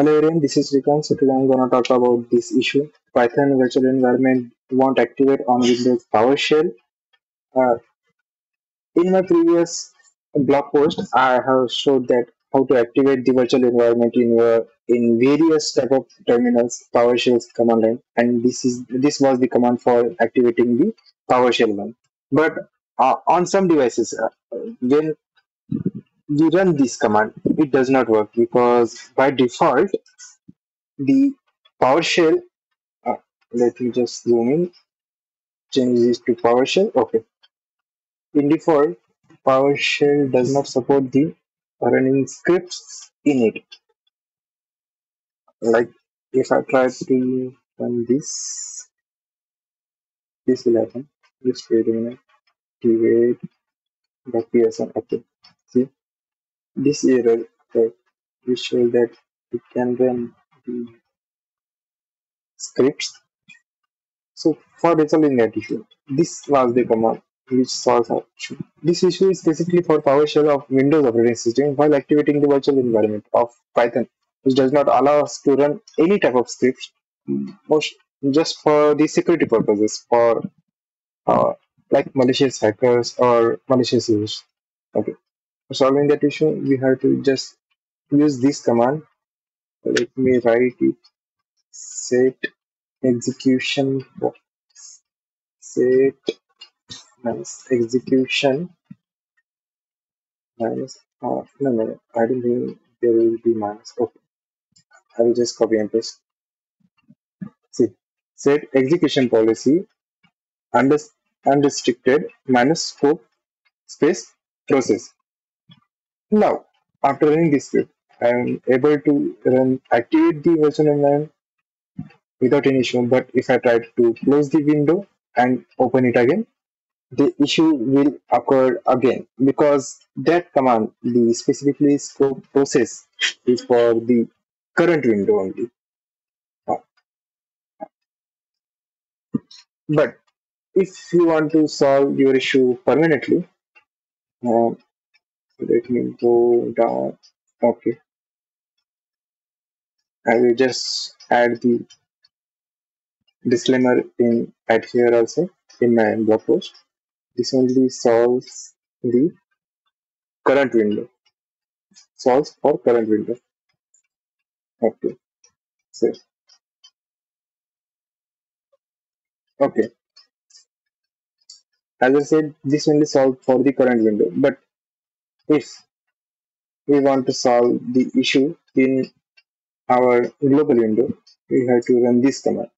Hello everyone, this is Rikon. So today I'm going to talk about this issue. Python virtual environment won't activate on Windows PowerShell. In my previous blog post, I have showed that how to activate the virtual environment in various type of terminals, PowerShell's command line, and this was the command for activating the PowerShell one. But on some devices, when we run this command, it does not work because by default the PowerShell let me just zoom in, change this to PowerShell. Okay, in default PowerShell does not support the running scripts in it. Like if I try to run this will happen. Just wait a minute. Activate.ps1. Okay, see this error that we show that it can run the scripts. So for resolving that issue, this was the command which solves our issue. This issue is specifically for PowerShell of Windows operating system while activating the virtual environment of Python, which does not allow us to run any type of scripts, just for the security purposes, for like malicious hackers or malicious users. Okay. For solving that issue, we have to just use this command. Let me write it. Set execution minus I don't think there will be minus. Okay, I will just copy and paste. See, set execution policy unrestricted minus scope space process. Now, after running this script, I am able to activate the virtual environment without any issue. But if I try to close the window and open it again, the issue will occur again because that command, the specifically scope process, is for the current window only. But if you want to solve your issue permanently, let me go down. Okay, I will just add the disclaimer in at here also in my blog post. This only solves the current window, solves for current window. Okay, so okay, as I said, this only solves for the current window. But if we want to solve the issue in our global window, we have to run this command,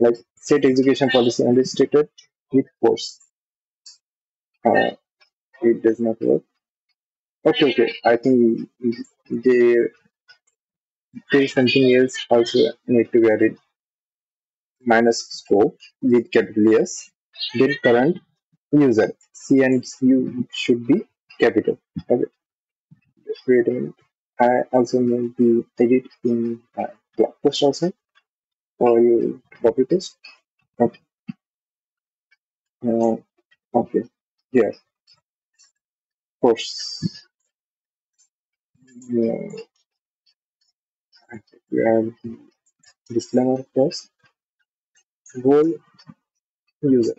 like set execution policy unrestricted with force. It does not work. Okay. I think there is something else also need to be added. Minus scope with capital S, then current user. C and U should be capital. Okay, just wait a minute. I also made the edit in my blog post also, or you copy paste. Okay. Okay. Yes. Of course. Yeah. I think we have the disclaimer first. Goal user.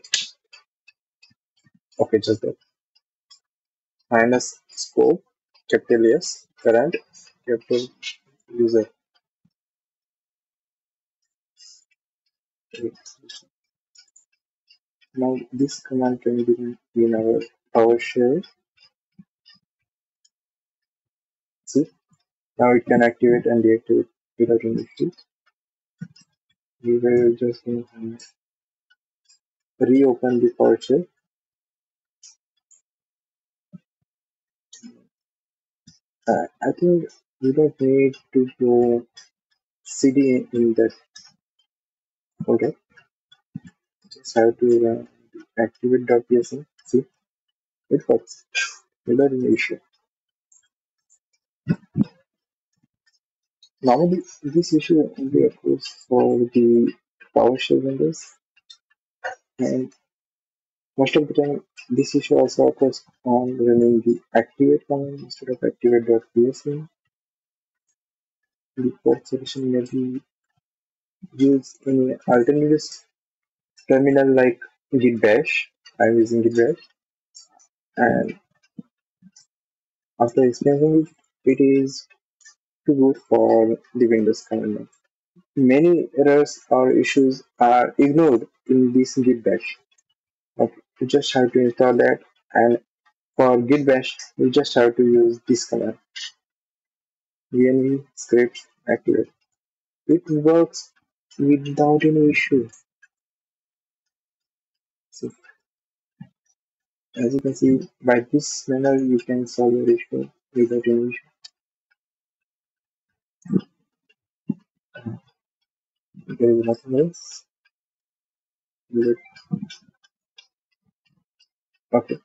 Okay, just that. Minus scope capital S current capital user. Now this command can be run in our PowerShell. See, now it can activate and deactivate without any issue. We will just reopen the PowerShell. I think we don't need to go CD in that. Okay, just have to activate.psm. See, it works without any issue. Normally, this issue only occurs for the PowerShell windows, and most of the time, this issue also occurs on running the activate command instead of activate.psm. the port selection may be used in alternative terminal like git bash. I'm using git bash, and after experiencing it, it is too good for the Windows kernel. Many errors or issues are ignored in this git bash. Okay, you just have to install that, and for git bash, you just have to use this command: venv script activate. It works without any issue. So, as you can see, by this manner you can solve your issue without any issue. There is nothing else. Okay.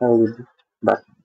I will be back.